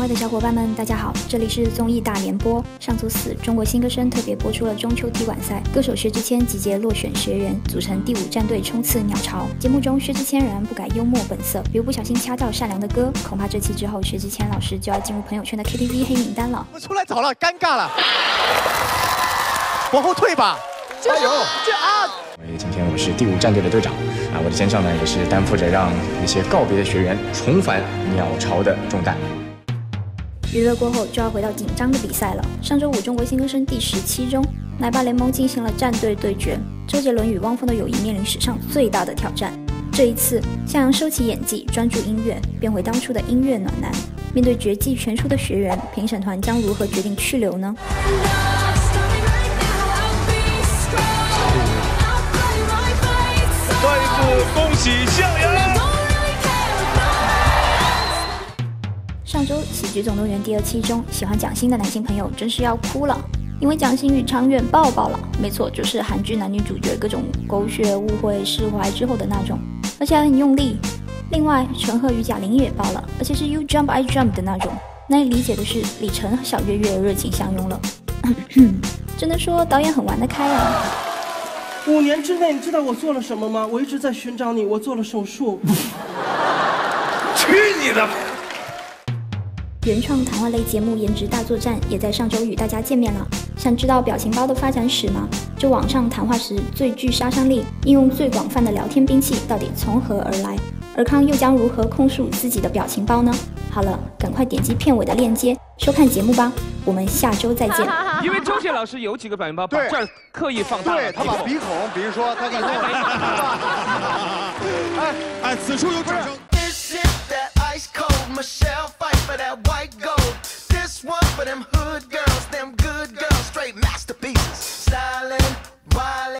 外的小伙伴们，大家好，这里是综艺大联播。上周四，中国新歌声特别播出了中秋踢馆赛，歌手薛之谦集结落选学员，组成第5战队冲刺鸟巢。节目中，薛之谦仍然不改幽默本色，如不小心掐到善良的歌，恐怕这期之后，薛之谦老师就要进入朋友圈的 KTV 黑名单了。我出来早了，尴尬了，往后退吧。加油！今天我是第5战队的队长啊，我的肩上呢也是担负着让一些告别的学员重返鸟巢的重担。娱乐过后就要回到紧张的比赛了。上周五，中国新歌声第17中，奶爸联盟进行了战队对决，周杰伦与汪峰的友谊面临史上最大的挑战。这一次，向阳收起演技，专注音乐，变回当初的音乐暖男。面对绝技全出的学员，评审团将如何决定去留呢？ 恭喜向阳！上周《喜剧总动员》第2期中，喜欢蒋欣的男性朋友真是要哭了，因为蒋欣与常远抱抱了。没错，就是韩剧男女主角各种狗血、误会、释怀之后的那种，而且还很用力。另外，陈赫与贾玲也抱了，而且是 You Jump I Jump 的那种。难以理解的是，李晨和小岳岳热情相拥了。只能说导演很玩得开啊。 5年之内，你知道我做了什么吗？我一直在寻找你，我做了手术。去你的！原创谈话类节目《颜值大作战》也在上周与大家见面了。想知道表情包的发展史吗？这网上谈话时最具杀伤力、应用最广泛的聊天兵器到底从何而来？尔康又将如何控诉自己的表情包呢？好了，赶快点击片尾的链接收看节目吧。 我们下周再见。因为周杰老师有几个表情包，把这儿刻意放大了。对，他把鼻孔，比如说他给我。哎，此处有掌声。